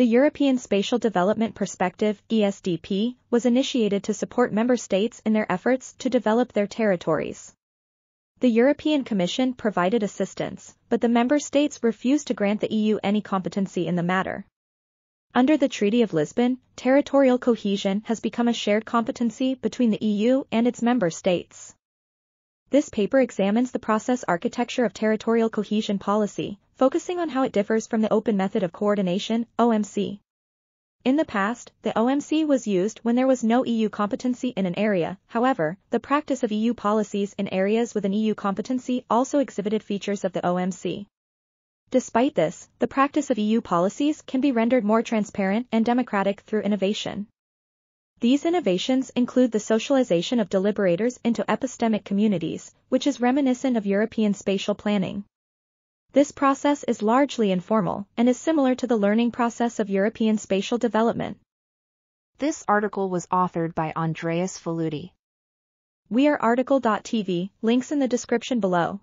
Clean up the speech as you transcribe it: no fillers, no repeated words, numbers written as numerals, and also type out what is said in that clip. the European Spatial Development Perspective (ESDP) was initiated to support member states in their efforts to develop their territories. The European Commission provided assistance, but the member states refused to grant the EU any competency in the matter. Under the Treaty of Lisbon, territorial cohesion has become a shared competency between the EU and its member states. This paper examines the process architecture of territorial cohesion policy, focusing on how it differs from the Open Method of Coordination, OMC. In the past, the OMC was used when there was no EU competency in an area. However, the practice of EU policies in areas with an EU competency also exhibited features of the OMC. Despite this, the practice of EU policies can be rendered more transparent and democratic through innovation. These innovations include the socialization of deliberators into epistemic communities, which is reminiscent of European spatial planning. This process is largely informal and is similar to the learning process of European spatial development. This article was authored by Andreas Faludi. We are RTCL.TV, links in the description below.